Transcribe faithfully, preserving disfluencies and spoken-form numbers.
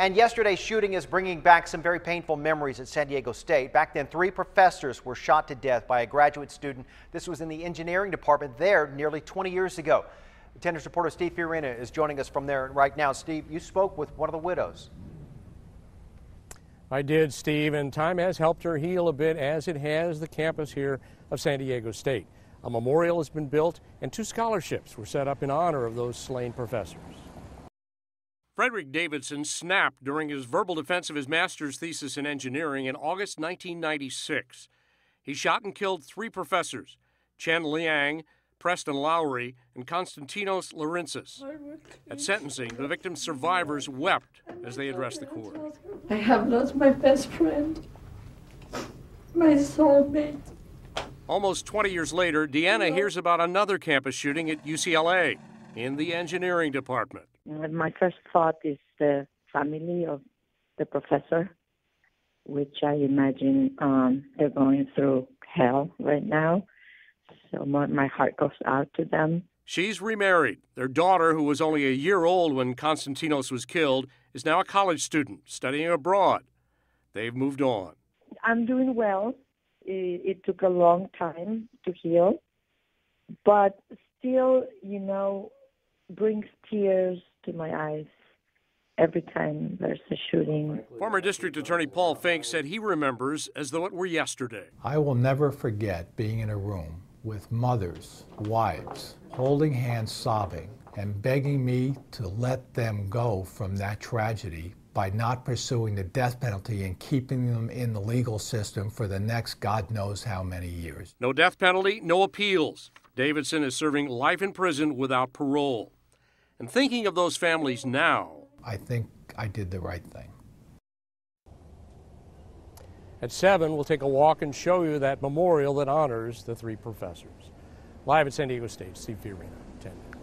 And yesterday's shooting is bringing back some very painful memories at San Diego State. Back then, three professors were shot to death by a graduate student. This was in the engineering department there nearly twenty years ago. ten News reporter Steve Fiorina is joining us from there right now. Steve, you spoke with one of the widows. I did, Steve, and time has helped her heal a bit, as it has the campus here of San Diego State. A memorial has been built, and two scholarships were set up in honor of those slain professors. Frederick Davidson snapped during his verbal defense of his master's thesis in engineering in August nineteen ninety-six. He shot and killed three professors, Chen Liang, Preston Lowry, and Constantinos Lyrintzis. At sentencing, the victim's survivors wept as they addressed the court. I have lost my best friend, my soulmate. Almost twenty years later, Deanna hears about another campus shooting at U C L A in the engineering department. My first thought is the family of the professor, which I imagine um, they're going through hell right now. So my, my heart goes out to them. She's remarried. Their daughter, who was only a year old when Constantinos was killed, is now a college student studying abroad. They've moved on. I'm doing well. It, it took a long time to heal, but still, you know, brings tears to my eyes every time there's a shooting. Former District Attorney Paul Fink said he remembers as though it were yesterday. I will never forget being in a room with mothers, wives, holding hands, sobbing, and begging me to let them go from that tragedy by not pursuing the death penalty and keeping them in the legal system for the next God knows how many years. No death penalty, no appeals. Davidson is serving life in prison without parole. And thinking of those families now, I think I did the right thing. At seven, we'll take a walk and show you that memorial that honors the three professors. Live at San Diego State, Steve Fiorina, ten News.